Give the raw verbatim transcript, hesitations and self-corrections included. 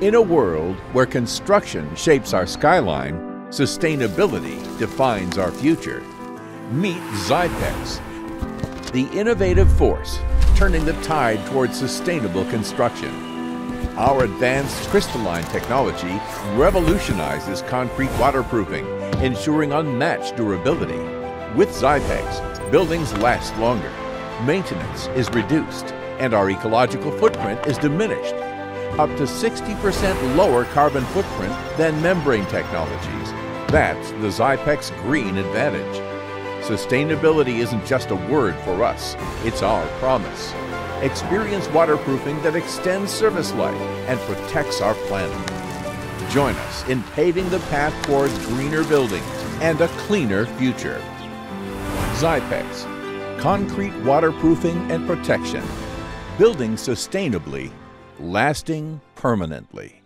In a world where construction shapes our skyline, sustainability defines our future. Meet Xypex, the innovative force turning the tide towards sustainable construction. Our advanced crystalline technology revolutionizes concrete waterproofing, ensuring unmatched durability. With Xypex, buildings last longer, maintenance is reduced, and our ecological footprint is diminished. Up to sixty percent lower carbon footprint than membrane technologies. That's the Xypex Green Advantage. Sustainability isn't just a word for us, it's our promise. Experience waterproofing that extends service life and protects our planet. Join us in paving the path towards greener buildings and a cleaner future. Xypex, concrete waterproofing and protection. Building sustainably, lasting permanently.